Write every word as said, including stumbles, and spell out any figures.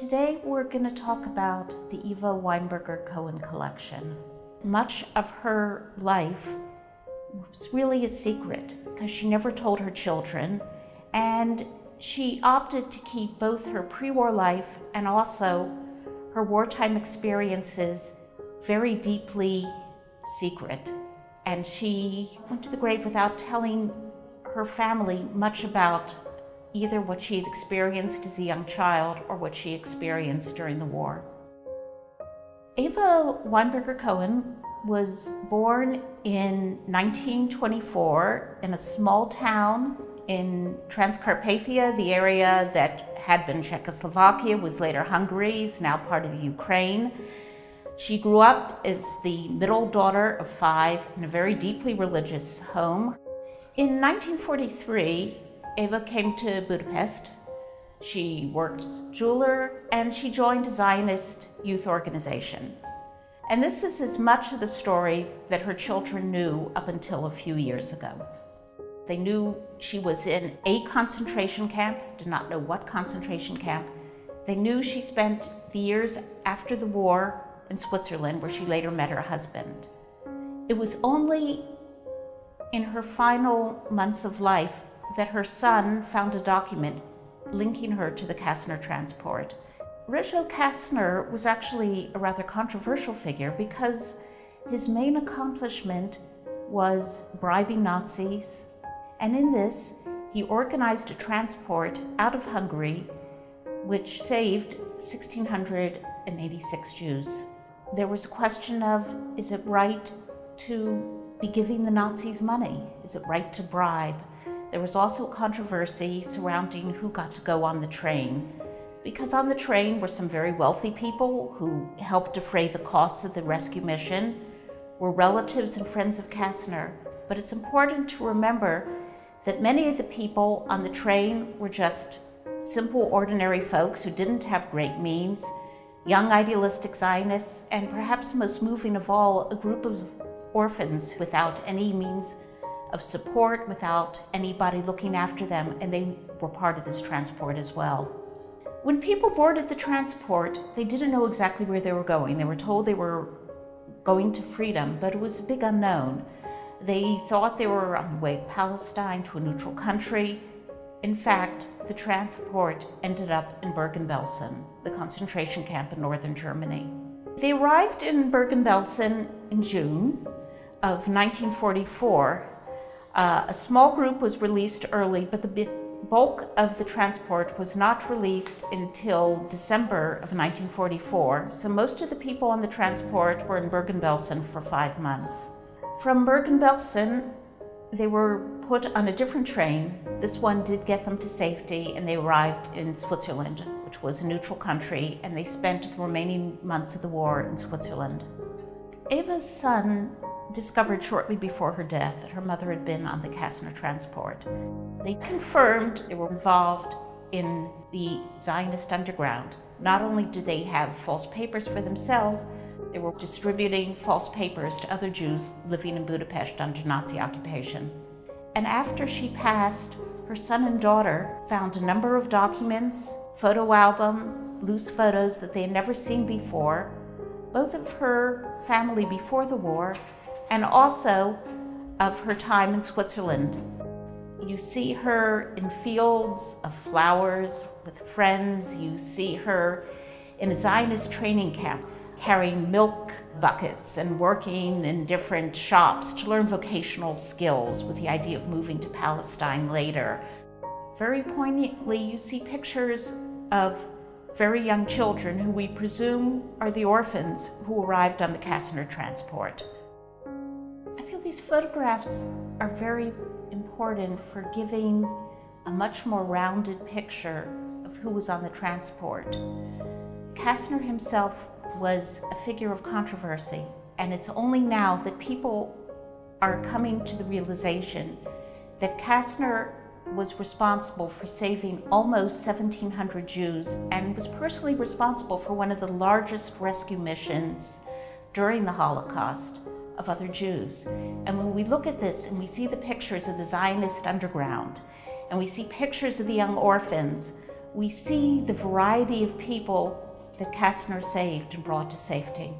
Today we're going to talk about the Eva Weinberger-Cohen collection. Much of her life was really a secret because she never told her children, and she opted to keep both her pre-war life and also her wartime experiences very deeply secret. And she went to the grave without telling her family much about either what she had experienced as a young child or what she experienced during the war. Eva Weinberger-Cohen was born in nineteen twenty-four in a small town in Transcarpathia, the area that had been Czechoslovakia, was later Hungary, is now part of the Ukraine. She grew up as the middle daughter of five in a very deeply religious home. In nineteen forty-three, Eva came to Budapest. She worked as a jeweler, and she joined a Zionist youth organization. And this is as much of the story that her children knew up until a few years ago. They knew she was in a concentration camp, did not know what concentration camp. They knew she spent the years after the war in Switzerland, where she later met her husband. It was only in her final months of life that her son found a document linking her to the Kastner transport. Rezso Kastner was actually a rather controversial figure because his main accomplishment was bribing Nazis. And in this, he organized a transport out of Hungary, which saved one thousand six hundred eighty-six Jews. There was a question of, is it right to be giving the Nazis money? Is it right to bribe? There was also controversy surrounding who got to go on the train, because on the train were some very wealthy people who helped defray the costs of the rescue mission, were relatives and friends of Kastner. But it's important to remember that many of the people on the train were just simple, ordinary folks who didn't have great means, young idealistic Zionists, and perhaps most moving of all, a group of orphans without any means of support, without anybody looking after them, and they were part of this transport as well. When people boarded the transport, they didn't know exactly where they were going. They were told they were going to freedom, but it was a big unknown. They thought they were on the way to Palestine, to a neutral country. In fact, the transport ended up in Bergen-Belsen, the concentration camp in northern Germany. They arrived in Bergen-Belsen in June of nineteen forty-four. Uh, a small group was released early, but the bulk of the transport was not released until December of nineteen forty-four. So most of the people on the transport were in Bergen-Belsen for five months. From Bergen-Belsen, they were put on a different train. This one did get them to safety, and they arrived in Switzerland, which was a neutral country, and they spent the remaining months of the war in Switzerland. Eva's son discovered shortly before her death that her mother had been on the Kastner transport. They confirmed they were involved in the Zionist underground. Not only did they have false papers for themselves, they were distributing false papers to other Jews living in Budapest under Nazi occupation. And after she passed, her son and daughter found a number of documents, photo album, loose photos that they had never seen before, both of her family before the war, and also of her time in Switzerland. You see her in fields of flowers with friends. You see her in a Zionist training camp, carrying milk buckets and working in different shops to learn vocational skills with the idea of moving to Palestine later. Very poignantly, you see pictures of very young children who we presume are the orphans who arrived on the Kastner transport. These photographs are very important for giving a much more rounded picture of who was on the transport. Kastner himself was a figure of controversy, and it's only now that people are coming to the realization that Kastner was responsible for saving almost seventeen hundred Jews and was personally responsible for one of the largest rescue missions during the Holocaust of other Jews. And when we look at this and we see the pictures of the Zionist underground, and we see pictures of the young orphans, we see the variety of people that Kastner saved and brought to safety.